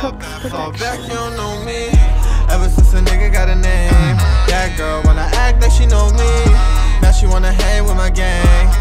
Cooks Production. You don't know me. Ever since a nigga got a name, that girl wanna act like she know me. Now she wanna hang with my gang.